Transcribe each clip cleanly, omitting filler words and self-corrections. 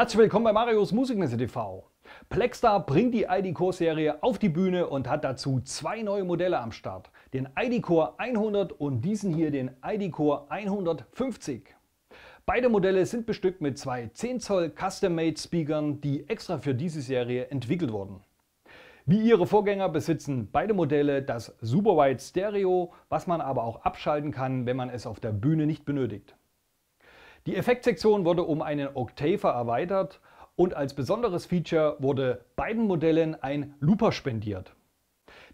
Herzlich willkommen bei Marios Musikmesse TV. Blackstar bringt die ID-Core Serie auf die Bühne und hat dazu zwei neue Modelle am Start. Den ID-Core 100 und diesen hier, den ID-Core 150. Beide Modelle sind bestückt mit zwei 10 Zoll Custom-Made Speakern, die extra für diese Serie entwickelt wurden. Wie ihre Vorgänger besitzen beide Modelle das SuperWide Stereo, was man aber auch abschalten kann, wenn man es auf der Bühne nicht benötigt. Die Effektsektion wurde um einen Octaver erweitert und als besonderes Feature wurde beiden Modellen ein Looper spendiert.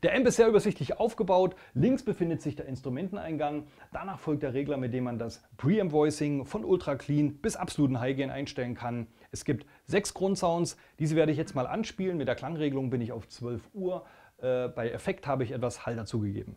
Der Amp ist sehr übersichtlich aufgebaut, links befindet sich der Instrumenteneingang, danach folgt der Regler, mit dem man das Pre-Amp-Voicing von Ultra Clean bis absoluten High-Gain einstellen kann. Es gibt 6 Grundsounds, diese werde ich jetzt mal anspielen, mit der Klangregelung bin ich auf 12 Uhr, bei Effekt habe ich etwas Hall dazugegeben.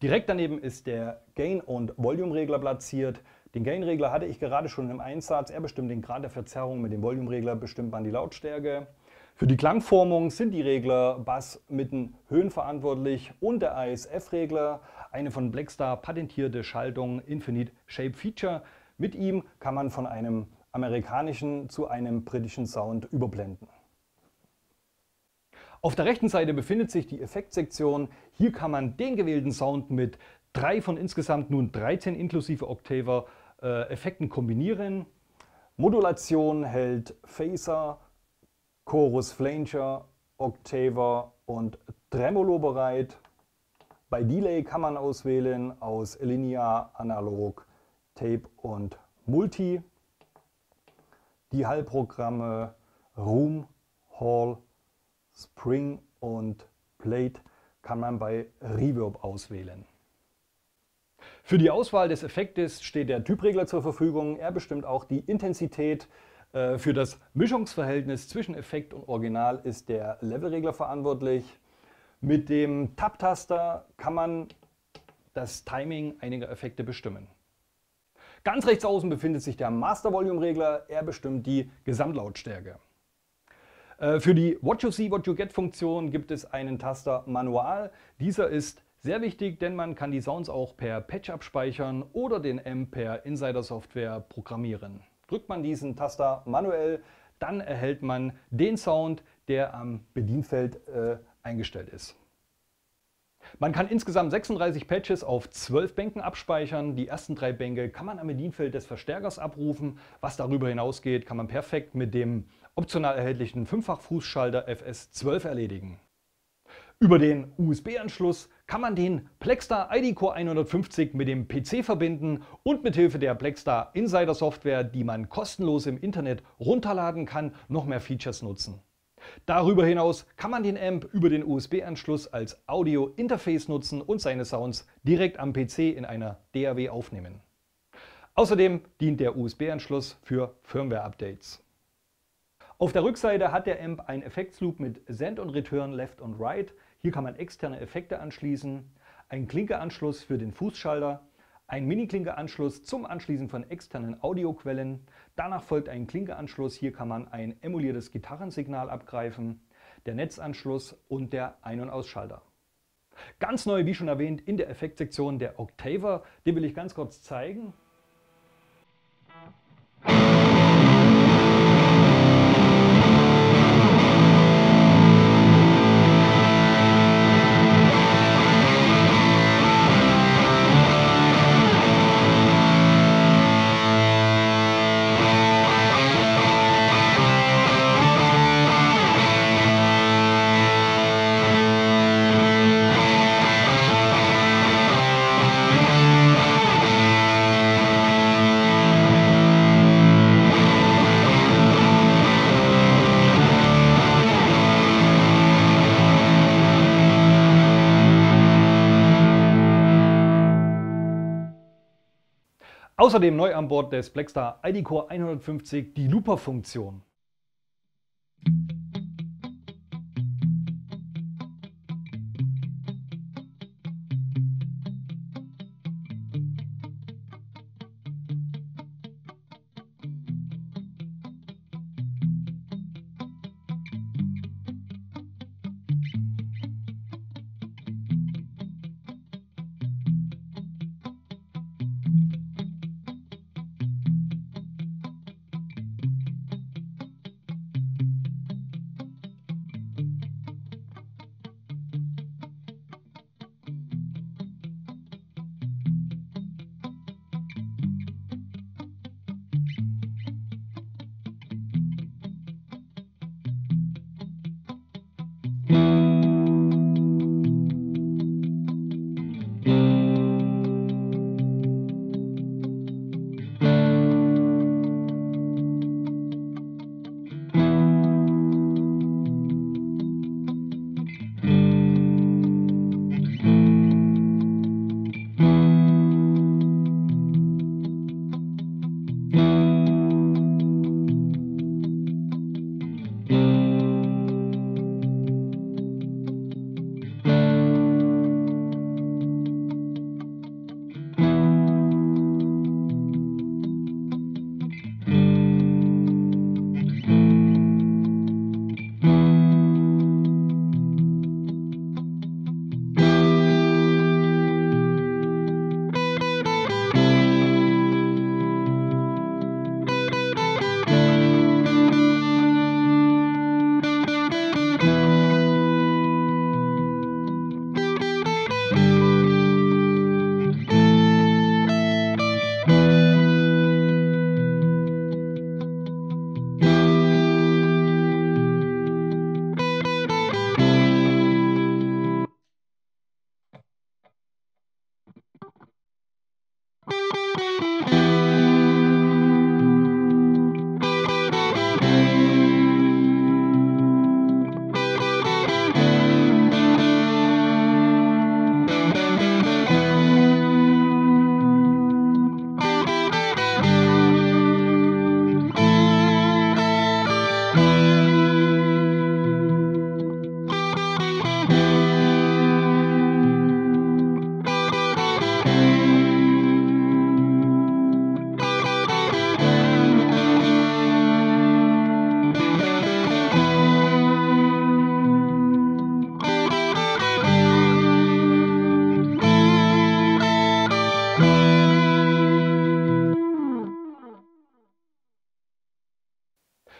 Direkt daneben ist der Gain- und Volume-Regler platziert. Den Gain-Regler hatte ich gerade schon im Einsatz. Er bestimmt den Grad der Verzerrung. Mit dem Volume-Regler bestimmt man die Lautstärke. Für die Klangformung sind die Regler Bass, Mitten, Höhen verantwortlich und der ASF-Regler, eine von Blackstar patentierte Schaltung Infinite Shape Feature. Mit ihm kann man von einem amerikanischen zu einem britischen Sound überblenden. Auf der rechten Seite befindet sich die Effektsektion. Hier kann man den gewählten Sound mit 3 von insgesamt nun 13 inklusive Octaver Effekten kombinieren. Modulation hält Phaser, Chorus Flanger, Octaver und Tremolo bereit. Bei Delay kann man auswählen aus linear, analog, Tape und Multi. Die Hallprogramme Room, Hall, Spring und Plate kann man bei Reverb auswählen. Für die Auswahl des Effektes steht der Typregler zur Verfügung. Er bestimmt auch die Intensität. Für das Mischungsverhältnis zwischen Effekt und Original ist der Levelregler verantwortlich. Mit dem Tab-Taster kann man das Timing einiger Effekte bestimmen. Ganz rechts außen befindet sich der Master-Volume-Regler, er bestimmt die Gesamtlautstärke. Für die What You See, What You Get-Funktion gibt es einen Taster manual. Dieser ist sehr wichtig, denn man kann die Sounds auch per Patch abspeichern oder den Amp per Insider-Software programmieren. Drückt man diesen Taster manuell, dann erhält man den Sound, der am Bedienfeld eingestellt ist. Man kann insgesamt 36 Patches auf 12 Bänken abspeichern. Die ersten 3 Bänke kann man am Bedienfeld des Verstärkers abrufen. Was darüber hinausgeht, kann man perfekt mit dem optional erhältlichen 5-fach-Fußschalter FS12 erledigen. Über den USB-Anschluss kann man den Blackstar ID-Core 150 mit dem PC verbinden und mithilfe der Blackstar Insider-Software, die man kostenlos im Internet runterladen kann, noch mehr Features nutzen. Darüber hinaus kann man den Amp über den USB-Anschluss als Audio-Interface nutzen und seine Sounds direkt am PC in einer DAW aufnehmen. Außerdem dient der USB-Anschluss für Firmware-Updates. Auf der Rückseite hat der Amp einen Effektsloop mit Send und Return Left und Right. Hier kann man externe Effekte anschließen, einen Klinkeanschluss für den Fußschalter, ein Mini-Klinke-Anschluss zum Anschließen von externen Audioquellen. Danach folgt ein Klinke-Anschluss. Hier kann man ein emuliertes Gitarrensignal abgreifen, der Netzanschluss und der Ein- und Ausschalter. Ganz neu, wie schon erwähnt, in der Effektsektion der Octaver. Den will ich ganz kurz zeigen. Außerdem neu an Bord des Blackstar ID-Core 150 die Looper-Funktion.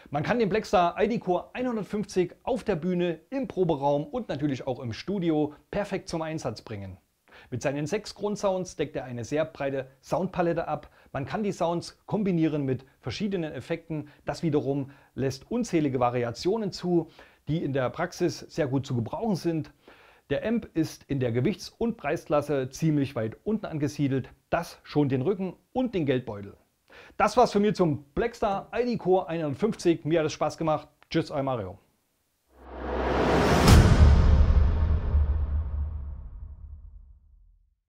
Man kann den Blackstar ID-Core 150 auf der Bühne, im Proberaum und natürlich auch im Studio perfekt zum Einsatz bringen. Mit seinen 6 Grundsounds deckt er eine sehr breite Soundpalette ab. Man kann die Sounds kombinieren mit verschiedenen Effekten. Das wiederum lässt unzählige Variationen zu, die in der Praxis sehr gut zu gebrauchen sind. Der Amp ist in der Gewichts- und Preisklasse ziemlich weit unten angesiedelt. Das schont den Rücken und den Geldbeutel. Das war's für mich zum Blackstar ID-Core 150. Mir hat es Spaß gemacht. Tschüss, euer Mario.